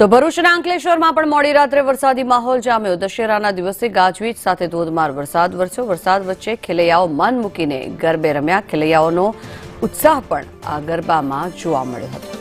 તો ભરૂચના અંકલેશ્વરમાં પણ મોડી રાત્રે વરસાદી માહોલ જામ્યો. દશેરાના દિવસે ગાજવીજ સાથે ધોધમાર વરસાદ વરસ્યો. વરસાદ વચ્ચે ખેલૈયાઓ મન મૂકીને ગરબે રમ્યા. ખેલૈયાઓનો ઉત્સાહ પણ આ ગરબામાં જોવા મળ્યો હતો.